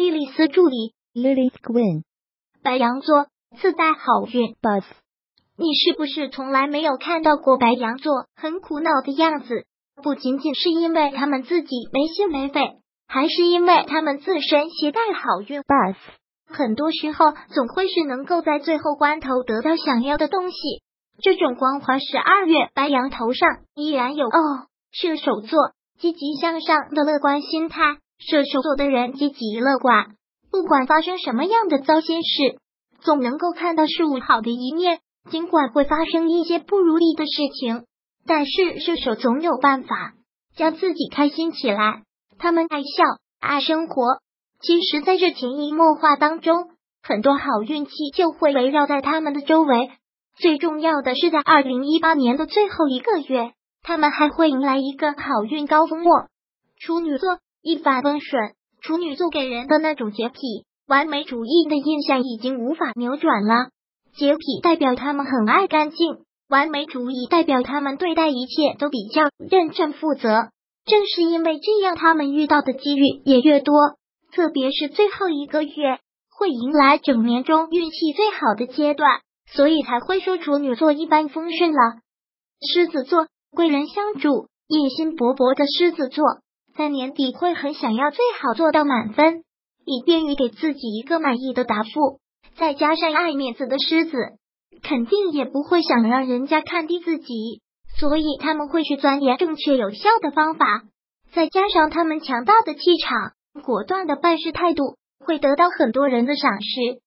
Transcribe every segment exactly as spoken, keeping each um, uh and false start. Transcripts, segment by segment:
莉莉丝助理 Lily Quinn， 白羊座，自带好运 buff。你是不是从来没有看到过白羊座很苦恼的样子？不仅仅是因为他们自己没心没肺，还是因为他们自身携带好运 buff。很多时候总会是能够在最后关头得到想要的东西。这种光环十二月白羊头上依然有哦。射手座，积极向上的乐观心态。射手座的人积极乐观，不管发生什么样的糟心事，总能够看到事物好的一面。尽管会发生一些不如意的事情，但是射手总有办法将自己开心起来。他们爱笑，爱生活。其实，在这潜移默化当中，很多好运气就会围绕在他们的周围。最重要的是，在二零一八年的最后一个月，他们还会迎来一个好运高峰哦。处女座一帆风顺，处女座给人的那种洁癖、完美主义的印象已经无法扭转了。洁癖代表他们很爱干净，完美主义代表他们对待一切都比较认真负责。正是因为这样，他们遇到的机遇也越多。特别是最后一个月会迎来整年中运气最好的阶段，所以才会说处女座一帆风顺了。狮子座，贵人相助，野心勃勃的狮子座在年底会很想要最好做到满分，以便于给自己一个满意的答复。再加上爱面子的狮子肯定也不会想让人家看低自己，所以他们会去钻研正确有效的方法。再加上他们强大的气场，果断的办事态度，会得到很多人的赏识，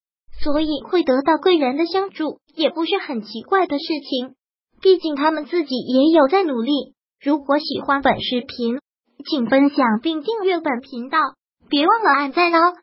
所以会得到贵人的相助也不是很奇怪的事情。毕竟他们自己也有在努力。如果喜欢本视频，请分享并订阅本频道，别忘了按赞哦。